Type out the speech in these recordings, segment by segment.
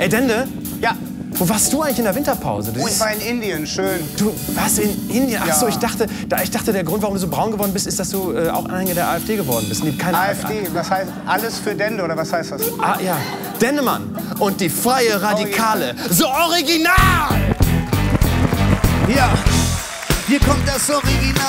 Ey, Dende? Ja? Wo warst du eigentlich in der Winterpause? Oh, ich war in Indien, schön. Du warst in Indien? Achso, ja. ich dachte, der Grund, warum du so braun geworden bist, ist, dass du auch Anhänger der AfD geworden bist. Nee, keine AfD, was heißt alles für Dende, oder was heißt das? Ah, ja. Dendemann und die freie Radikale. Oh, ja. So original! Ja, hier kommt das Original.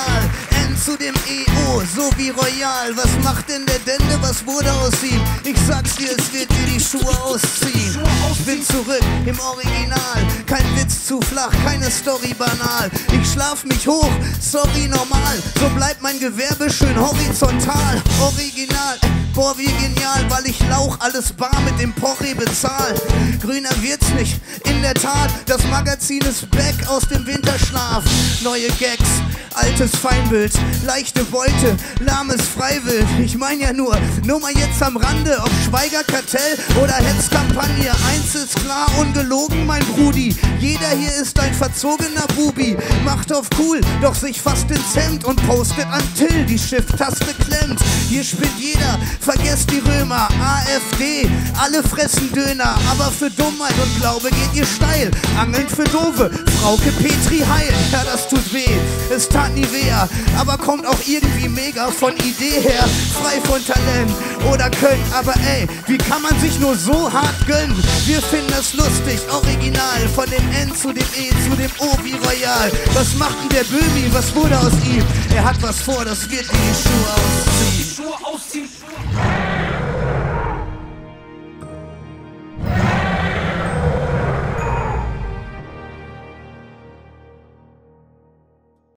Zu dem EO, so wie Royal. Was macht denn der Dende, was wurde aus ihm? Ich sag's dir, es wird dir die Schuhe ausziehen. Ich bin zurück im Original. Kein Witz zu flach, keine Story banal. Ich schlaf mich hoch, sorry normal. So bleibt mein Gewerbe schön horizontal. Original, boah wie genial. Weil ich Lauch alles bar mit dem Porree bezahl. Grüner wird's nicht, in der Tat. Das Magazin ist back aus dem Winterschlaf. Neue Gags, altes Feindbild, leichte Beute, lahmes Freiwild. Ich mein ja nur mal jetzt am Rande, ob Schweiger, Kartell oder Hetzkampagne. Eins ist klar, ungelogen, mein Brudi. Jeder hier ist ein verzogener Bubi. Macht auf cool, doch sich fast ins Hemd und postet an Till, die Shift-Taste klemmt. Hier spinnt jeder, vergesst die Römer, AfD, alle fressen Döner. Aber für Dummheit und Glaube geht ihr steil. Angeln für Dove, Frauke Petry heilt. Ja, das tut weh, es tat nie weh, aber kommt auch irgendwie mega von Idee her. Frei von Talent oder Können, aber ey, wie kann man sich nur so hart gönnen? Wir finden das lustig, original. Von dem N zu dem E zu dem O wie Royal. Was macht denn der Böhmi, was wurde aus ihm? Er hat was vor, das wird die Schuhe ausziehen.